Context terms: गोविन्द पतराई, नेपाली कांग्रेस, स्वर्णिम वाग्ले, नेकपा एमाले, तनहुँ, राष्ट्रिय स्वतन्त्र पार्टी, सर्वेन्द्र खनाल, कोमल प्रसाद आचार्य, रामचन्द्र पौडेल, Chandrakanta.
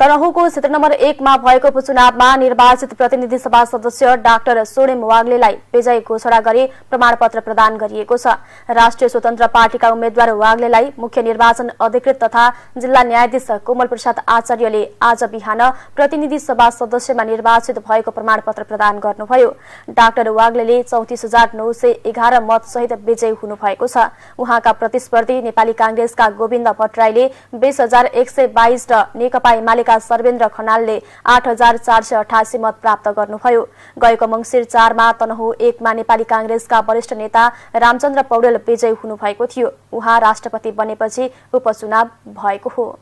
तनहुँको क्षेत्र नम्बर 1 मा भएको उपचुनावमा निर्वाचित प्रतिनिधि सभा सदस्य डाक्टर स्वर्णिम वाग्लेलाई विजयी घोषणा गरी प्रमाणपत्र प्रदान गरिएको छ। राष्ट्रिय स्वतन्त्र पार्टीका उम्मेद्वार वाग्लेलाई मुख्य निर्वाचन अधिकृत तथा जिल्ला न्यायाधीश कोमल प्रसाद आचार्यले आज बिहान प्रतिनिधि सभा सदस्यमा निर्वाचित भएको प्रमाणपत्र प्रदान गर्नुभयो। डाक्टर वाग्लेले 34911 मत सहित विजयी हुनु भएको छ। उहाँका प्रतिस्पर्धी नेपाली कांग्रेसका गोविन्द पतराईले 20122 र नेकपा एमालेका सर्वेन्द्र खनालले 8488 मत प्राप्त गर्नुभयो। गएको मंगिर 4 मा तनहुँ 1 मा नेपाली कांग्रेसका वरिष्ठ नेता रामचन्द्र पौडेल विजयी हुनु भएको थियो। उहाँ राष्ट्रपति बनेपछि उपचुनाव भएको हो।